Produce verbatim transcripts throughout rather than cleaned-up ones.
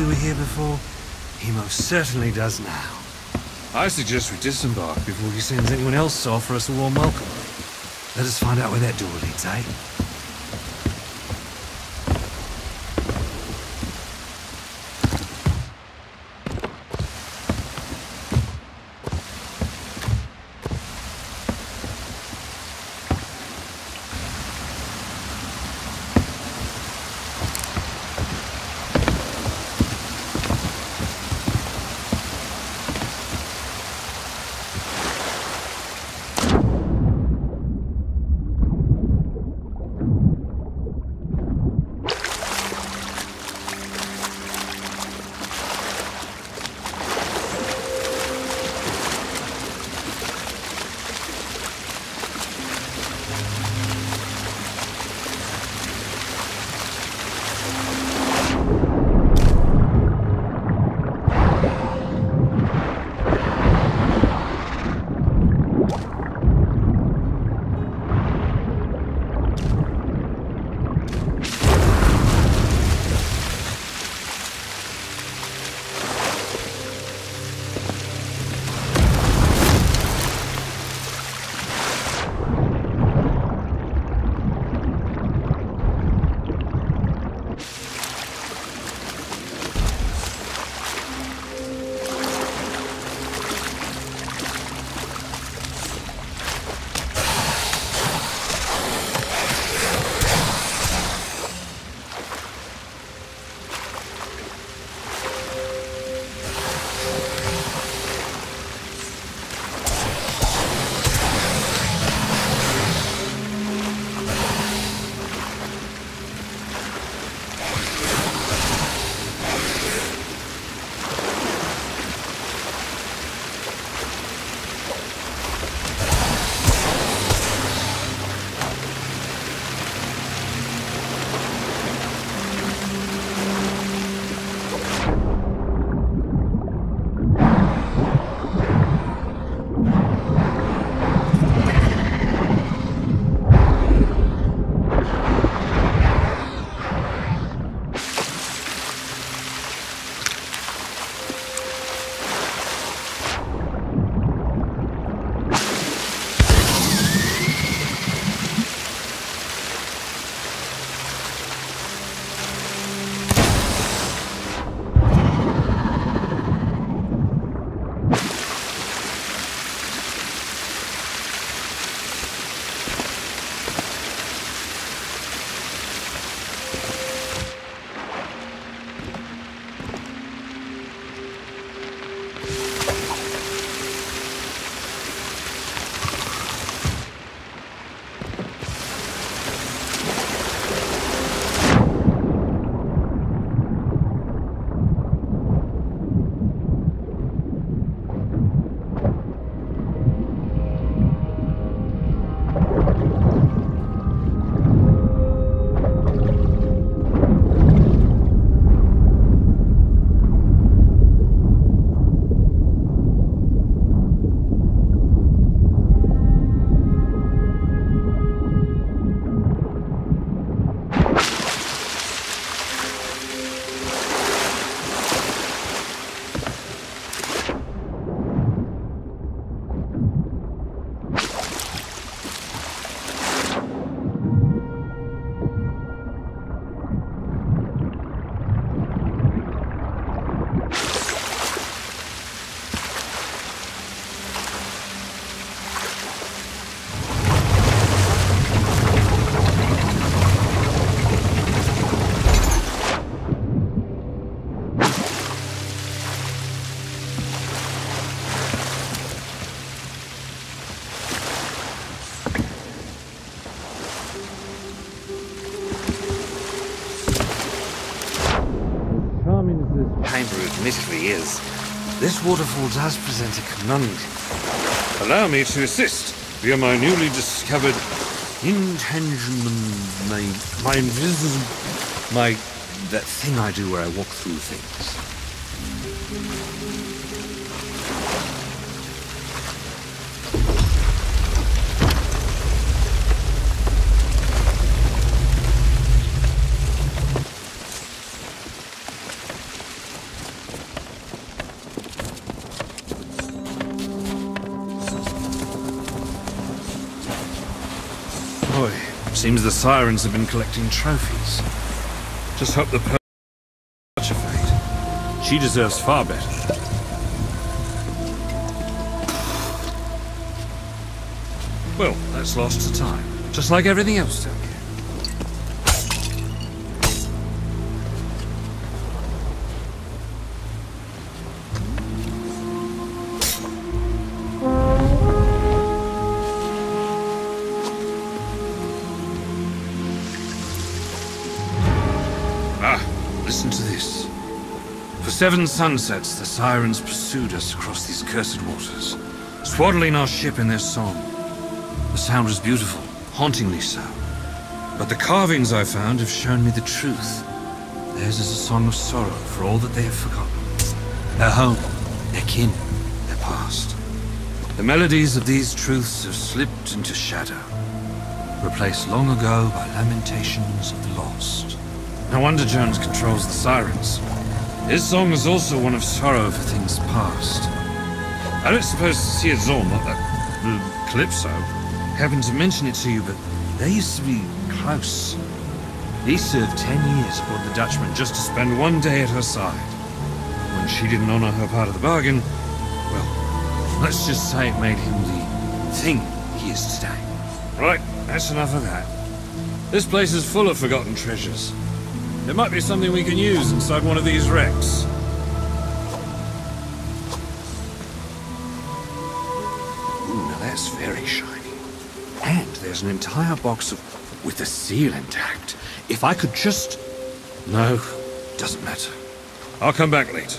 we were here before? He most certainly does now. I suggest we disembark before he sends anyone else to offer us a warm welcome. Let us find out where that door leads, eh? This waterfall does present a conundrum. Allow me to assist via my newly discovered intangible, my my invisible, my that thing I do where I walk through things. Boy, seems the sirens have been collecting trophies. Just hope the Pearl is such a fate. She deserves far better. Well, that's lost to time, just like everything else down here. Seven sunsets, the sirens pursued us across these cursed waters, swaddling our ship in their song. The sound was beautiful, hauntingly so. But the carvings I found have shown me the truth. Theirs is a song of sorrow for all that they have forgotten. Their home, their kin, their past. The melodies of these truths have slipped into shadow, replaced long ago by lamentations of the lost. No wonder Jones controls the sirens. His song is also one of sorrow for things past. I don't suppose Sia Zorn, not that uh, Calypso, happened to mention it to you, but they used to be close. He served ten years aboard the Dutchman just to spend one day at her side. When she didn't honor her part of the bargain, well, let's just say it made him the thing he is today. Right, that's enough of that. This place is full of forgotten treasures. There might be something we can use inside one of these wrecks. Ooh, now that's very shiny. And there's an entire box of... with the seal intact. If I could just... No, doesn't matter. I'll come back later.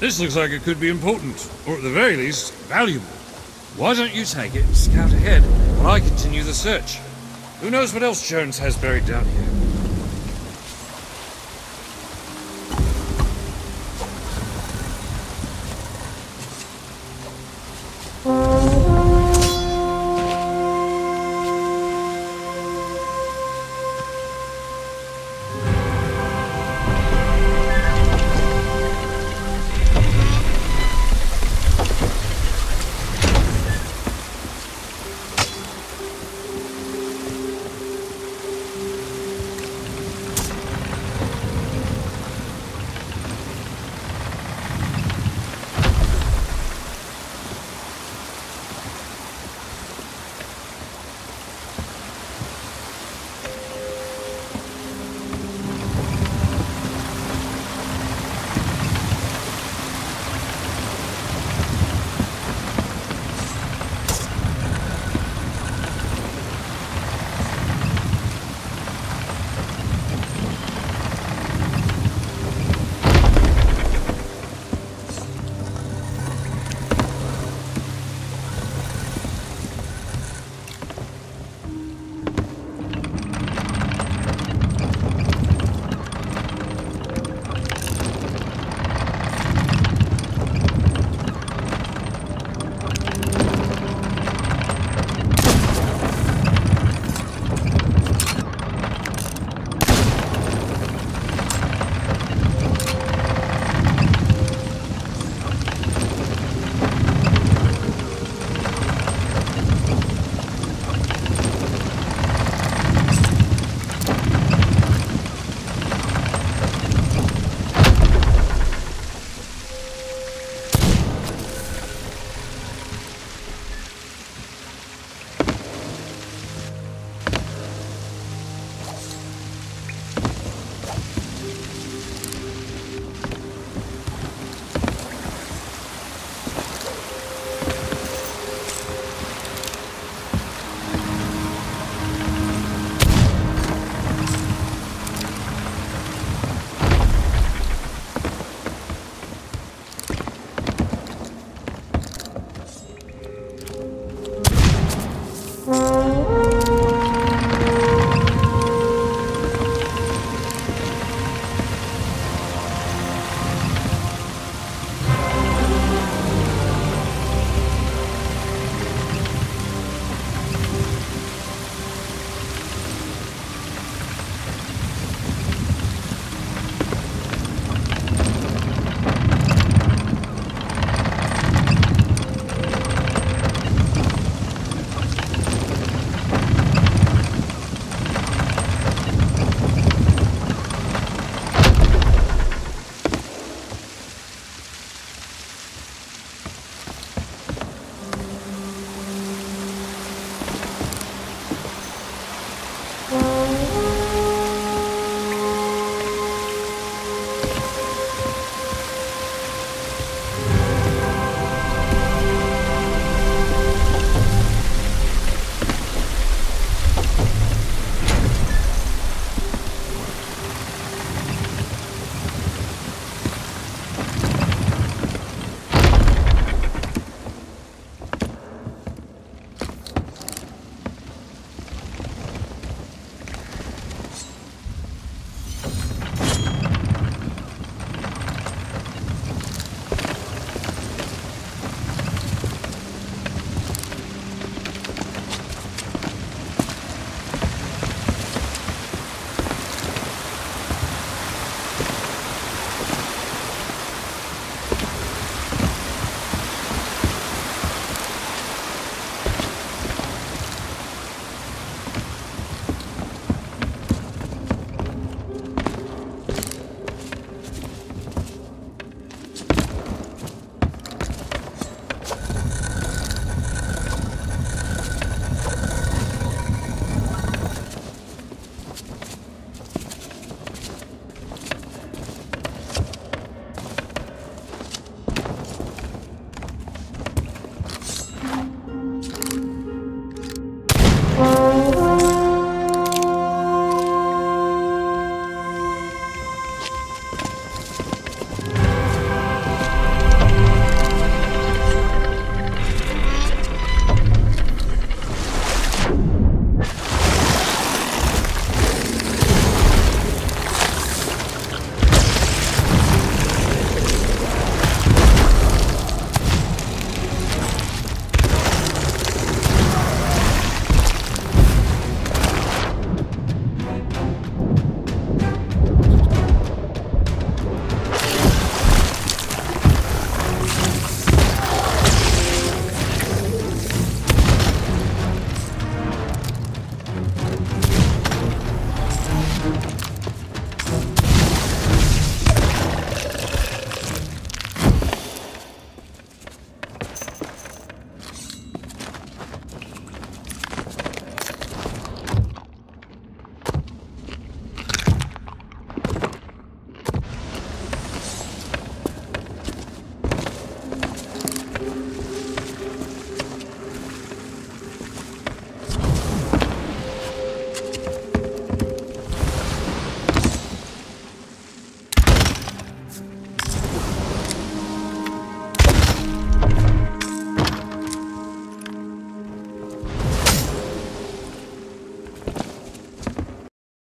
This looks like it could be important, or at the very least, valuable. Why don't you take it and scout ahead while I continue the search? Who knows what else Jones has buried down here?